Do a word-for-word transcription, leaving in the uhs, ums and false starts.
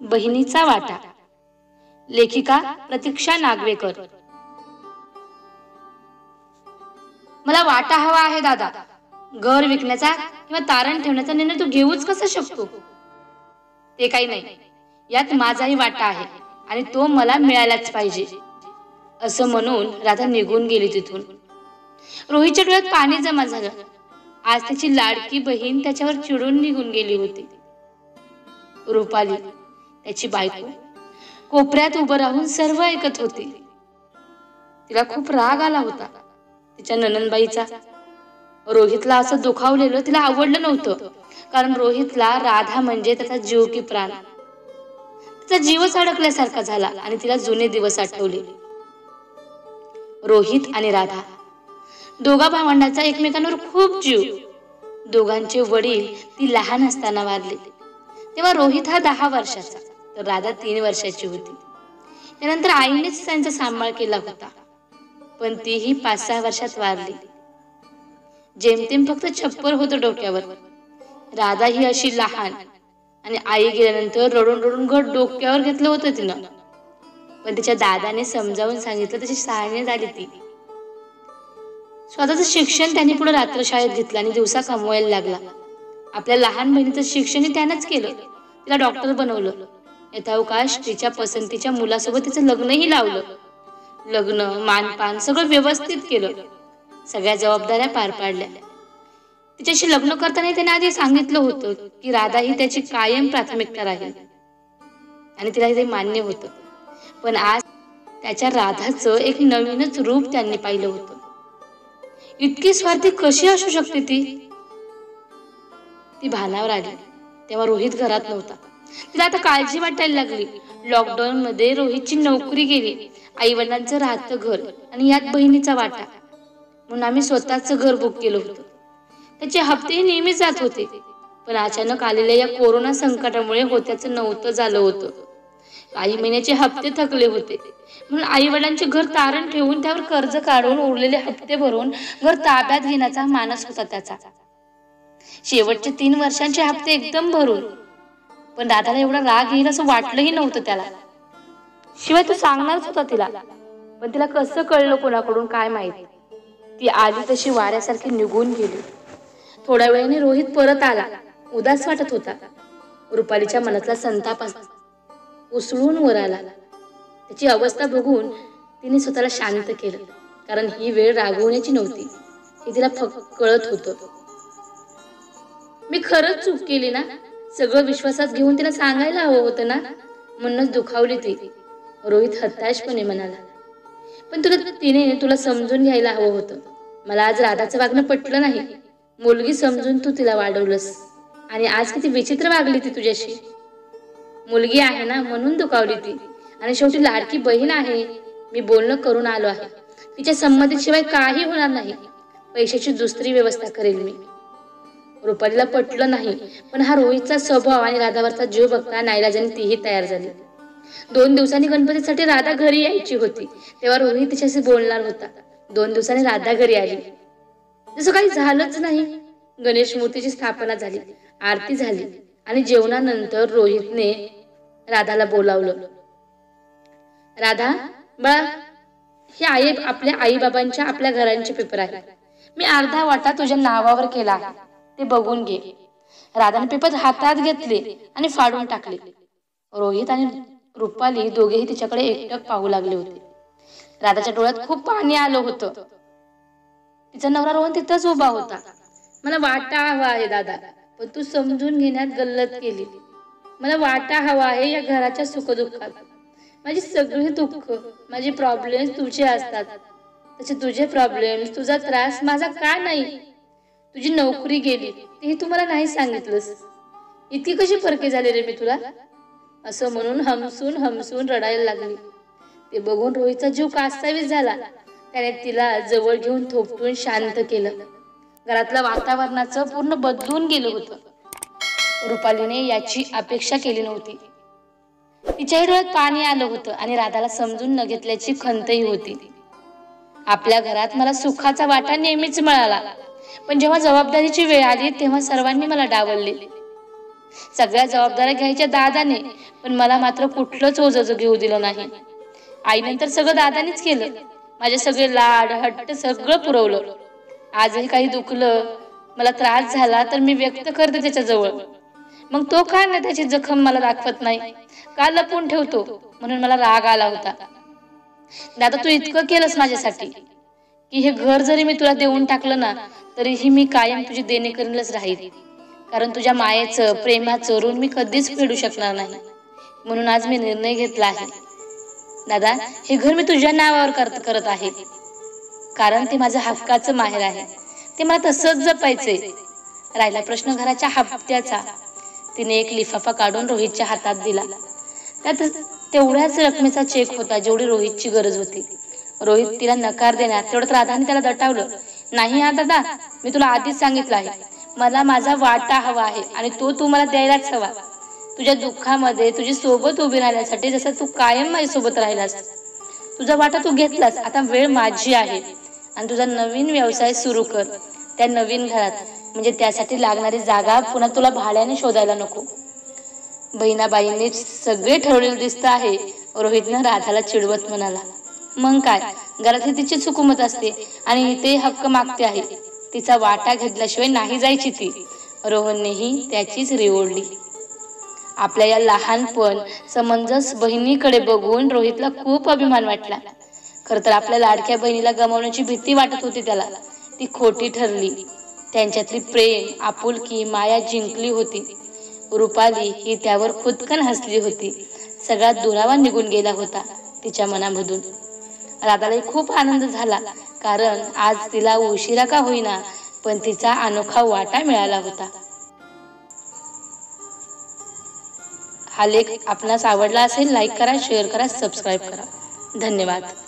बहिणीचा वाटा, लेखिका प्रतीक्षा नागवेकर। मला वाटा हवा आहे दादा, घर विकण्याचा किंवा तारण ठेवण्याचा निर्णय तू घेऊच कसा शकतो? ते काही नाही, यात माझाही वाटा आहे आणि तो मला मिळायलाच पाहिजे, असं म्हणून राधा निघून गेली तिथून। रोहीतच्या डोळ्यात पाणी जमा झालं। आज त्याची लाडकी बहीण त्याच्यावर चिडून निघून गेली होती। रूपाली त्याची बायको कोपऱ्यात उभं राहून सर्व ऐकत होती। तिला खूप राग आला होता तिच्या ननंदबाईचा। रोहितला असं दुखावलेलं तिला आवडलं नव्हतं, कारण रोहितला राधा म्हणजे त्याचा जीव की प्राण। त्याचा जीवच अडकल्यासारखा झाला आणि तिला जुने दिवस आठवले। रोहित आणि राधा दोघा भावंडांचा एकमेकांवर खूप जीव। दोघांचे वडील ती लहान असताना वारले, तेव्हा रोहित हा दहा वर्षाचा तर राधा तीन वर्षाची होती। त्यानंतर आईनेच त्यांचा सांभाळ केला होता, पण तीही पाच सहा वर्षात वारली। जेमतेम फक्त छप्पर होतं डोक्यावर। राधा ही अशी लहान, आणि आई गेल्यानंतर रडून रडून घर डोक्यावर घेतलं होतं तिनं, पण तिच्या दादाने समजावून सांगितलं, त्याची सहाय्य झाली ती। स्वतःचं शिक्षण त्यांनी पुढे रात्र शाळेत घेतलं आणि दिवसा कमवायला लागला। आपल्या लहान बहिणीचं शिक्षणही त्यानंच केलं, तिला डॉक्टर बनवलं। यथावकाश तिच्या पसंतीच्या मुलासोबत तिचं लग्नही लावलं। लग्न, मानपान सगळं व्यवस्थित केलं, सगळ्या जबाबदाऱ्या पार पाडल्या। तिच्याशी लग्न करताना त्याने आधी सांगितलं होतं की राधा ही त्याची कायम प्राथमिकता राहील, आणि तिला ते मान्य होतं। पण आज त्याच्या राधाचं एक नवीनच रूप त्यांनी पाहिलं होतं। इतकी स्वार्थी कशी असू शकते ती? ती भानावर आली तेव्हा रोहित घरात नव्हता। तिला आता काळजी वाटायला लागली। लॉकडाऊन मध्ये रोहितची नोकरी गेली, आई वडिलांचं राहतं घर आणि यात बहिणीचा वाटा, म्हणून आम्ही स्वतःचं घर बुक केलं होतं। त्याचे हप्तेही नेहमी जात होते, पण अचानक आलेल्या या कोरोना संकटामुळे होत्याचं नव्हतं झालं होतं। काही महिन्याचे हप्ते थकले होते, म्हणून आई वडिलांचे घर तारण ठेवून त्यावर कर्ज काढून उरलेले हप्ते भरून घर ताब्यात घेण्याचा मानस होता त्याचा। शेवटचे तीन वर्षांचे हप्ते एकदम भरून, पण दादाला एवढा राग येईल असं वाटलंही नव्हतं त्याला। शिवाय तो सांगणारच होता तिला, पण तिला कसं कळलं कोणाकडून काय माहिती। ती आली तशी वाऱ्यासारखी निघून गेली। थोड्या वेळाने रोहित परत आला, उदास वाटत होता। रुपालीच्या मनातला संताप उसळून वर आला। त्याची अवस्था बघून तिने स्वतःला शांत केलं, कारण ही वेळ रागवण्याची नव्हती, हे तिला फक्त कळत होतं। मी खरंच चूक केली ना, सगळं विश्वासात घेऊन तिला सांगायला हवं होतं ना, म्हणूनच दुखावली ती, रोहित हताशपणे म्हणाला। पण तुला तिने तुला समजून घ्यायला हवं होतं। मला आज राधाचं वागणं पटलं नाही, मुलगी समजून तू तिला वाढवलंस, आणि आज किती विचित्र वागली ती तुझ्याशी। मुलगी आहे ना म्हणून दुखावली ती, आणि शेवटी लाडकी बहीण आहे। मी बोलणं करून आलो आहे, तिच्या संमतीशिवाय काही होणार नाही, पैशाची दुसरी व्यवस्था करेल मी। रुपालीला पटलं नाही, पण हा रोहितचा स्वभाव आणि राधावरचा जीव बघता नाईलाजाने तीही तयार झाली। दोन दिवसांनी गणपतीसाठी राधा घरी यायची होती, तेव्हा रोहित तिच्याशी बोलणार होता। दोन दिवसांनी राधा घरी आली, जसं काही झालंच नाही। गणेश मूर्तीची स्थापना झाली, आरती झाली, आणि जेवणानंतर रोहितने राधाला बोलावलं। राधा बाळा, हे आई आपल्या आईबाबांच्या आपल्या घरांचे पेपर आहे, मी अर्धा वाटा तुझ्या नावावर केला आहे, ते बघून घे। राधाने पेपर हातात घेतले आणि फाडून टाकले। रोहित आणि रुपाली दोघेही तिच्याकडे एकटक पाहू लागले होते। राधाच्या डोळ्यात खूप पाणी आलं होतं। तिचा नवरा रोहन तिथंच उभा होता। मला वाटा हवा आहे दादा, पण तू समजून घेण्यात गल्लत केली। मला वाटा हवा आहे या घराच्या सुखदुःखात। माझी सगळी दुःख, माझे प्रॉब्लेम्स तुझे असतात, तसे तुझे प्रॉब्लेम्स, तुझा त्रास माझा का नाही? तुझी नोकरी गेली तेही तुम्हाला नाही सांगितलंस, इतकी कशी फरके झाले रे मी तुला? असं म्हणून हमसून हमसून रडायला लागली। ते बघून रोहितचा जीव कासावीस झाला। त्याने तिला जवळ घेऊन थोपटून शांत केलं। घरातलं वातावरणाचं पूर्ण बदलून गेलं होतं। रुपालीने याची अपेक्षा केली नव्हती। तिच्याही डोळ्यात पाणी आलं होतं आणि राधाला समजून न घेतल्याची खंतही होती। आपल्या घरात मला सुखाचा वाटा नेहमीच मिळाला, पण जेव्हा जबाबदारीची वेळ आली तेव्हा सर्वांनी मला डावलले। सगळ्या जबाबदाऱ्या घ्यायच्या दादाने, पण मला मात्र कुठलंच ओझं घेऊ दिलं नाही. आईनंतर सगळं दादानेच केलं. माझे सगळे लाड हट्ट सगळं पुरवलं. आजही काही दुखलं, मला त्रास झाला तर मी व्यक्त करते त्याच्याजवळ. मग तो का नाही त्याची जखम मला दाखवत नाही, का लपून ठेवतो, म्हणून मला राग आला होता. दादा तू इतकं केलंस माझ्यासाठी की हे घर जरी मी तुला देऊन टाकलं ना तरीही मी कायम तुझी देणेकरीलाच राहील, कारण तुझ्या मायेचं प्रेमाचं ऋण मी कधीच फेडू शकणार नाही. म्हणून आज मी निर्णय घेतला आहे दादा, हे घर मी तुझ्या नावावर करत करत आहे, कारण ते माझं हक्काचं माहेर आहे, ते मला तसंच जपायचंय. राहिला प्रश्न घराच्या हप्त्याचा, तिने एक लिफाफा काढून रोहितच्या हातात दिला. त्यात तेवढ्याच रकमेचा चेक होता जेवढी रोहितची गरज होती. रोहित तिला नकार देणार तेवढं राधाने त्याला दटावलं. नाही हा दादा, मी तुला आधीच सांगितलं आहे, मला माझा वाटा हवा आहे आणि तो तू मला द्यायलाच हवा. तुझ्या दुःखामध्ये तुझी सोबत उभी राहण्यासाठी जसं तू कायम माझ्यासोबत राहिलास. तुझा वाटा तू घेतलास, आता वेळ माझी आहे आणि तुझा नवीन व्यवसाय सुरू कर त्या नवीन घरात. म्हणजे त्यासाठी लागणारी जागा पुन्हा तुला भाड्याने शोधायला नको. बहिणाबाईंनी सगळे ठरवलेलं दिसत आहे, रोहितनं राधाला चिडवत म्हणाला. मग काय, घरात ही तिची चुकूमत असते आणि ते हक्क मागते आहे. तिचा वाटा घेतल्याशिवाय नाही जायची ती. रोहननेही त्याचीच रिवडली. आपल्या या लहानपण समंजस बहिणीकडे बघून रोहितला खूप अभिमान वाटला. खरं तर आपल्या लाडक्या बहिणीला गमावण्याची भीती वाटत होती त्याला. ती खोटी ठरली. त्यांच्यातली प्रेम आपुलकी माया जिंकली होती. रुपाली ही त्यावर खुदकन हसली होती. सगळा दुरावा निघून गेला होता तिच्या मनामधून. राधालाही खूप आनंद झाला, कारण आज तिला उशिरा का होईना पण तिचा अनोखा वाटा मिळाला होता. हा लेख आपणास आवडला असेल लाईक करा, शेअर करा, सबस्क्राईब करा. धन्यवाद.